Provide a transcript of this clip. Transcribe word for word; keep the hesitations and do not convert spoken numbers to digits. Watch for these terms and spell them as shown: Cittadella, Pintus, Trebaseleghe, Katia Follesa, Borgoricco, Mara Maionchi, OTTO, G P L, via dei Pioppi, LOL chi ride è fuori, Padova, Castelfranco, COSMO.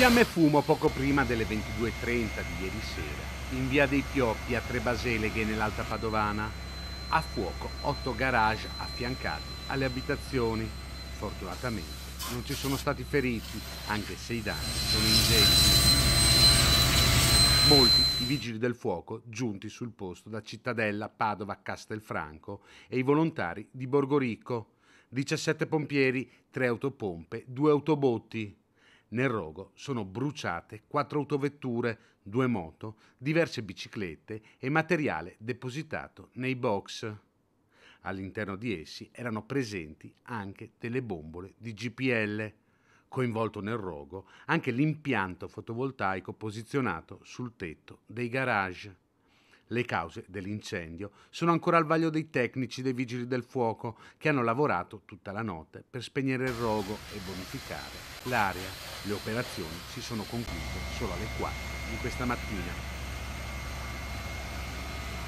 Fiamme e fumo poco prima delle ventidue e trenta di ieri sera, in via dei Pioppi a Trebaseleghe nell'Alta Padovana, a fuoco otto garage affiancati alle abitazioni. Fortunatamente non ci sono stati feriti, anche se i danni sono ingenti. Molti i vigili del fuoco giunti sul posto da Cittadella, Padova, Castelfranco e i volontari di Borgoricco, diciassette pompieri, tre autopompe, due autobotti. Nel rogo sono bruciate quattro autovetture, due moto, diverse biciclette e materiale depositato nei box. All'interno di essi erano presenti anche delle bombole di G P L. Coinvolto nel rogo anche l'impianto fotovoltaico posizionato sul tetto dei garage. Le cause dell'incendio sono ancora al vaglio dei tecnici dei vigili del fuoco, che hanno lavorato tutta la notte per spegnere il rogo e bonificare l'area. Le operazioni si sono concluse solo alle quattro di questa mattina.